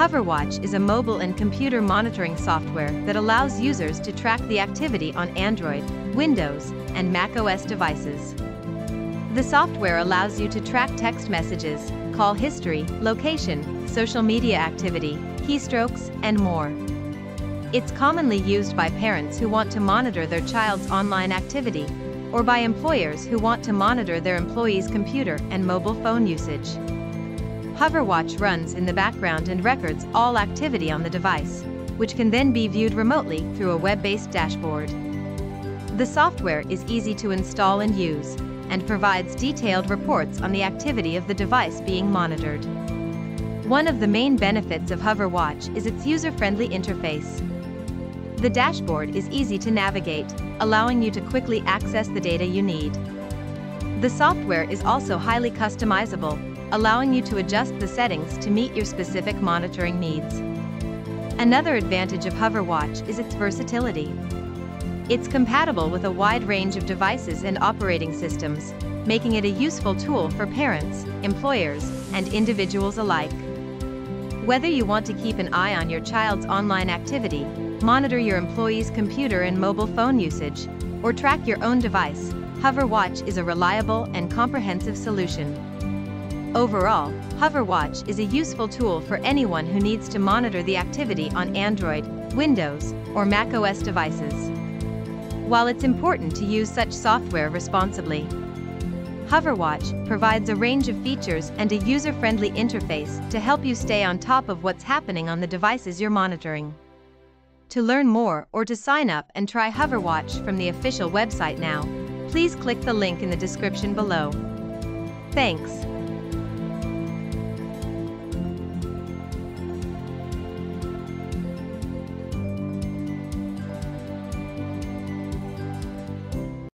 Hoverwatch is a mobile and computer monitoring software that allows users to track the activity on Android, Windows, and macOS devices. The software allows you to track text messages, call history, location, social media activity, keystrokes, and more. It's commonly used by parents who want to monitor their child's online activity, or by employers who want to monitor their employees' computer and mobile phone usage. Hoverwatch runs in the background and records all activity on the device, which can then be viewed remotely through a web-based dashboard. The software is easy to install and use, and provides detailed reports on the activity of the device being monitored. One of the main benefits of Hoverwatch is its user-friendly interface. The dashboard is easy to navigate, allowing you to quickly access the data you need. The software is also highly customizable, allowing you to adjust the settings to meet your specific monitoring needs. Another advantage of Hoverwatch is its versatility. It's compatible with a wide range of devices and operating systems, making it a useful tool for parents, employers, and individuals alike. Whether you want to keep an eye on your child's online activity, monitor your employees' computer and mobile phone usage, or track your own device, Hoverwatch is a reliable and comprehensive solution. Overall, Hoverwatch is a useful tool for anyone who needs to monitor the activity on Android, Windows, or macOS devices. While it's important to use such software responsibly, Hoverwatch provides a range of features and a user-friendly interface to help you stay on top of what's happening on the devices you're monitoring. To learn more or to sign up and try Hoverwatch from the official website now, please click the link in the description below. Thanks.